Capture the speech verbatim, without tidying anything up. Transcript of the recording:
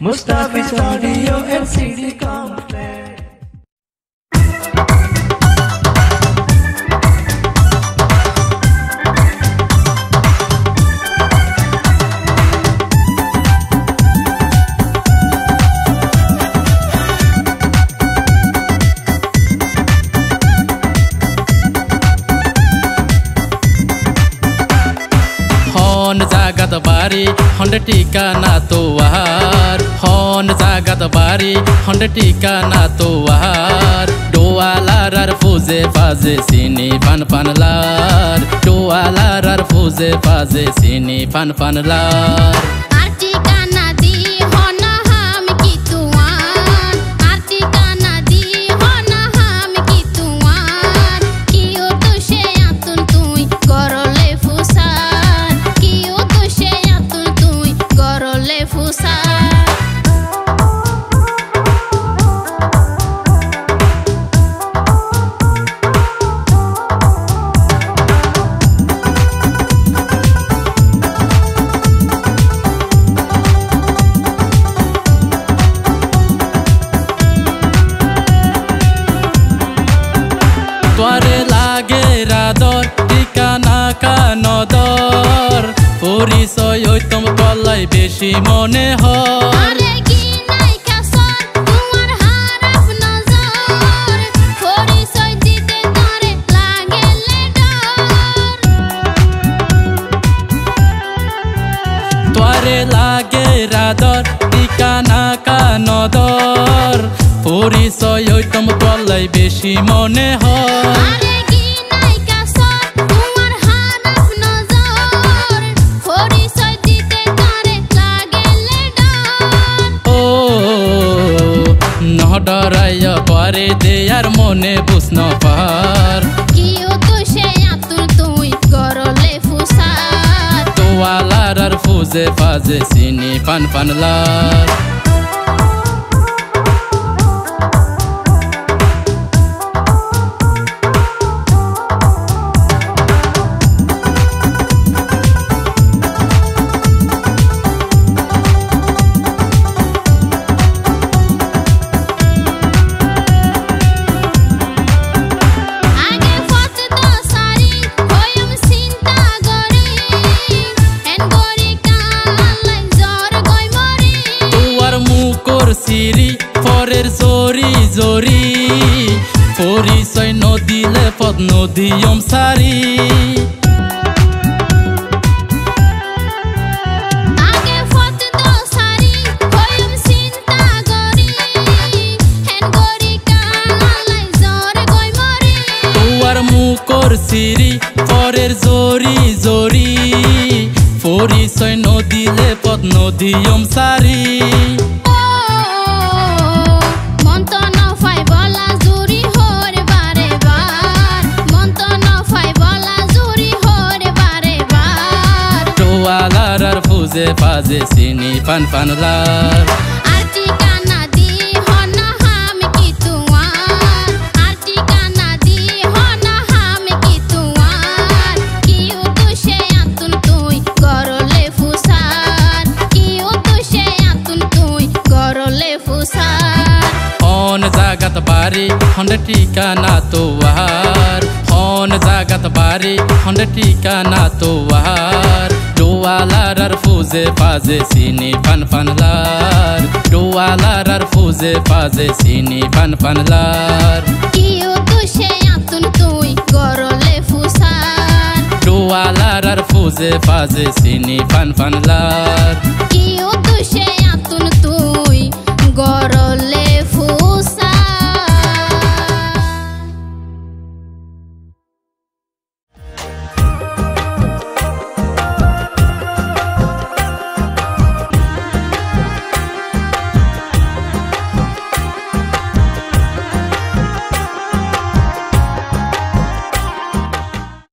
Mustafiz Audio and C D Complex. Hon Jagat Badi, Hon Tikana Tohar. Hon Jagat Badi, Hon Tikana Tohar. Doa larar fuze faze sini fan fan lar. Doa larar fuze faze sini fan fan lar. Toare lage rador, tikana ka nodor. Puri soyoi tom kolai beshi mone hor. Toare lage rador, tikana ka nodor. Puri soyoi tom kolai beshi mone hor. Nohdaraya pare deyar mone busno par. Kiyo dushe atul tui gorole fusar. Toa larar fuze faze sini fan fan lar. Siri, forer zori zori, fori soi nodile pod nodiom sari. Age fot do sari, koyum sinta gori, hen gori kalai zore goi mori. Tuar mukor siri, forer zori zori, fori soi nodile pod nodiom sari. Fuze faze sini fan fan lar. Arti kanadi hona ham kituar. Arti kanadi hona ham kituar. Kiyo dushe atun tui gorole fusar. Kiyo dushe atun tui gorole fusar. Hon Jagat Badi, Hon Tikana Tohar. Hon Jagat Badi, Hon Tikana Tohar. Doa larar fuze faze sini fan fan lar. Doa larar fuze faze sini fan fan lar. Kiyo dushe atun tui gorole fusar. Doa larar fuze faze sini fan fan lar.